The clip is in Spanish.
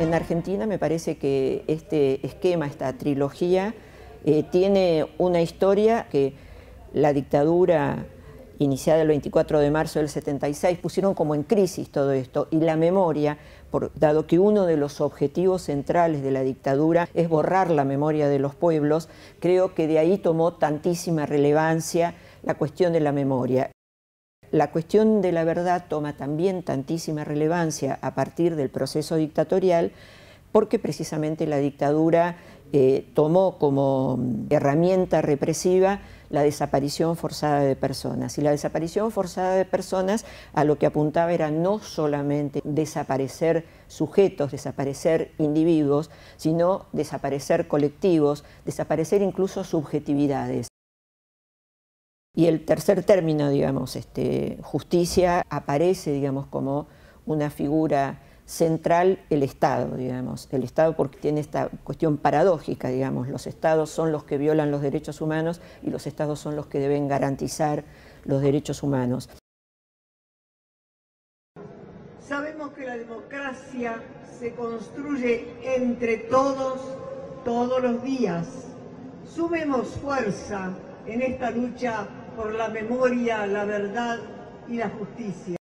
En Argentina me parece que este esquema, esta trilogía, tiene una historia que la dictadura iniciada el 24 de marzo del 76 pusieron como en crisis todo esto, y la memoria, dado que uno de los objetivos centrales de la dictadura es borrar la memoria de los pueblos, creo que de ahí tomó tantísima relevancia la cuestión de la memoria. La cuestión de la verdad toma también tantísima relevancia a partir del proceso dictatorial, porque precisamente la dictadura tomó como herramienta represiva la desaparición forzada de personas. Y la desaparición forzada de personas a lo que apuntaba era no solamente desaparecer sujetos, desaparecer individuos, sino desaparecer colectivos, desaparecer incluso subjetividades. Y el tercer término, digamos, justicia, aparece, digamos, como una figura central, el Estado, digamos. El Estado, porque tiene esta cuestión paradójica, digamos, los Estados son los que violan los derechos humanos y los Estados son los que deben garantizar los derechos humanos. Sabemos que la democracia se construye entre todos, todos los días. Sumemos fuerza en esta lucha por la memoria, la verdad y la justicia.